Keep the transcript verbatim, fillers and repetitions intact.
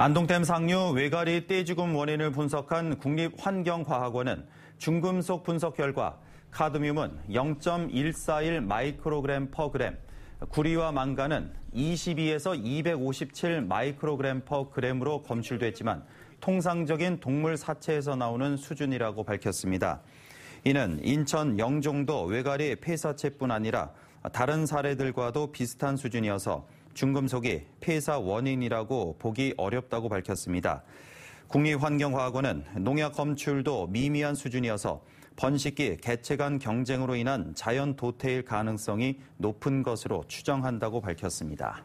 안동댐 상류 왜가리 떼죽음 원인을 분석한 국립환경과학원은 중금속 분석 결과 카드뮴은 영 점 일사일 마이크로그램 퍼 그램, 구리와 망간은 이십이에서 이백오십칠 마이크로그램 퍼 그램으로 검출됐지만 통상적인 동물 사체에서 나오는 수준이라고 밝혔습니다. 이는 인천 영종도 왜가리 폐사체뿐 아니라 다른 사례들과도 비슷한 수준이어서 중금속이 폐사 원인이라고 보기 어렵다고 밝혔습니다. 국립환경과학원은 농약 검출도 미미한 수준이어서 번식기 개체 간 경쟁으로 인한 자연 도태일 가능성이 높은 것으로 추정한다고 밝혔습니다.